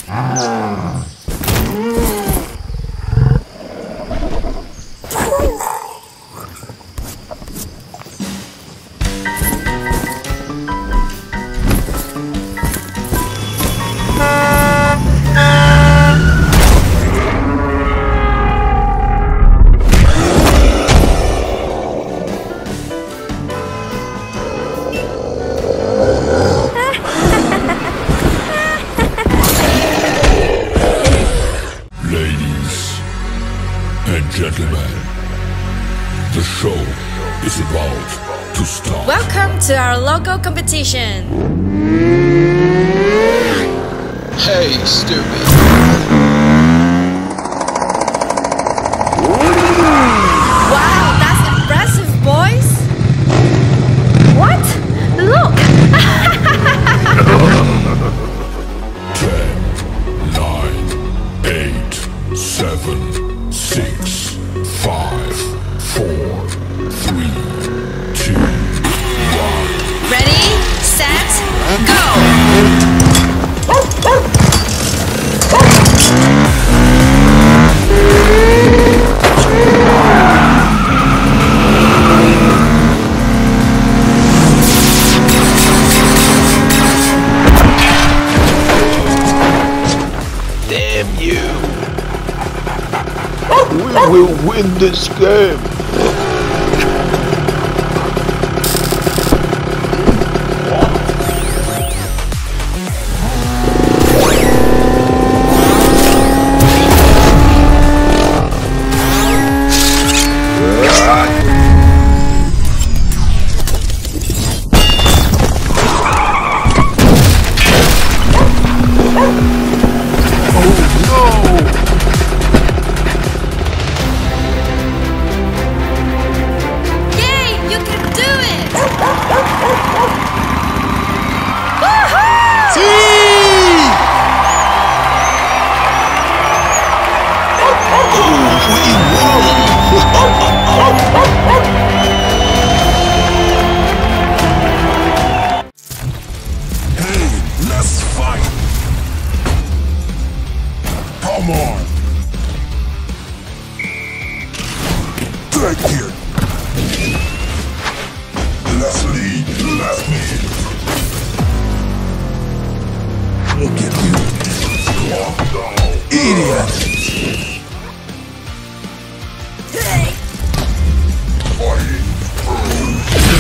Ah. Gentlemen, the show is about to start. Welcome to our logo competition. Hey, stupid. Wow, that's impressive, boys. What? Look! ten, nine, eight, seven, six. Five, four, three, two, one. Ready, set, go! Damn you! We will win this game! Come on! Take here! Let's lead! Let's lead! Look at you! Idiot! Hey. Fighting! We're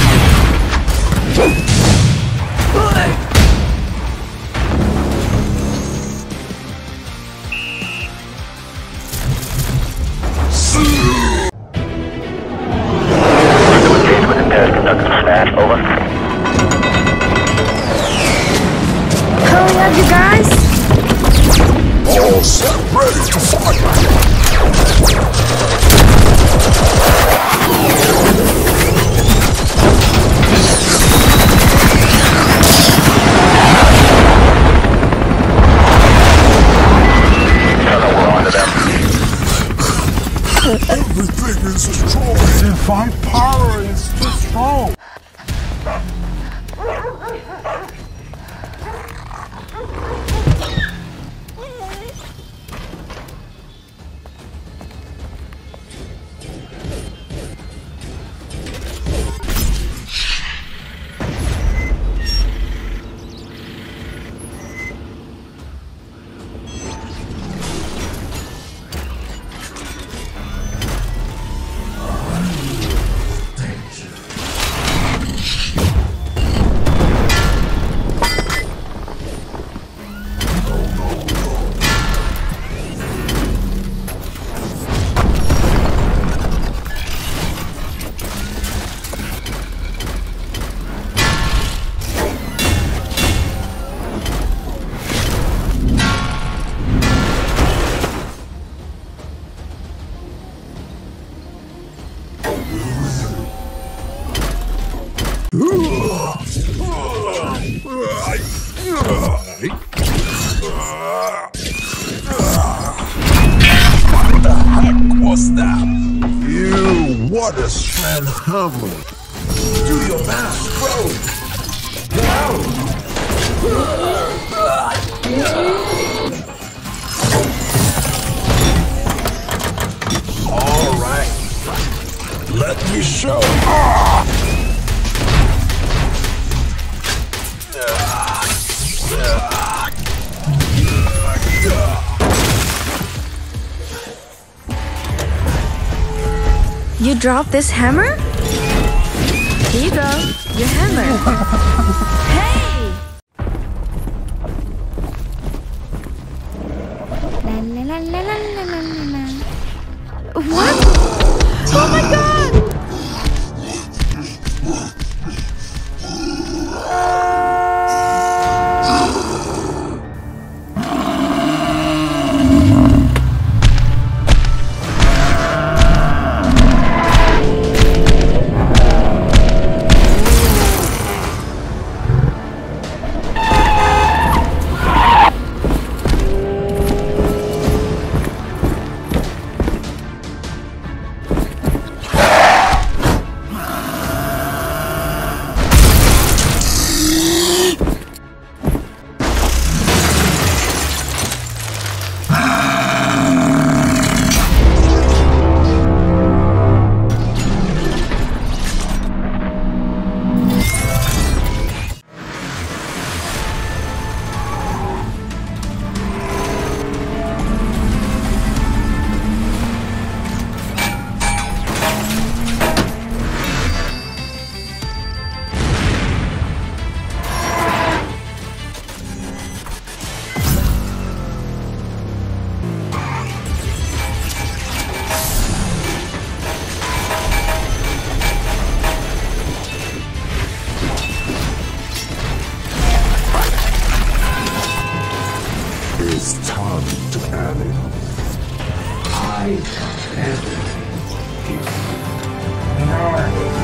on to them. My power is too strong. You dropped this hammer? Here you go, your hammer. Hey! La, la, la, la, la, la, la. What? Oh my god! I have everything here. No.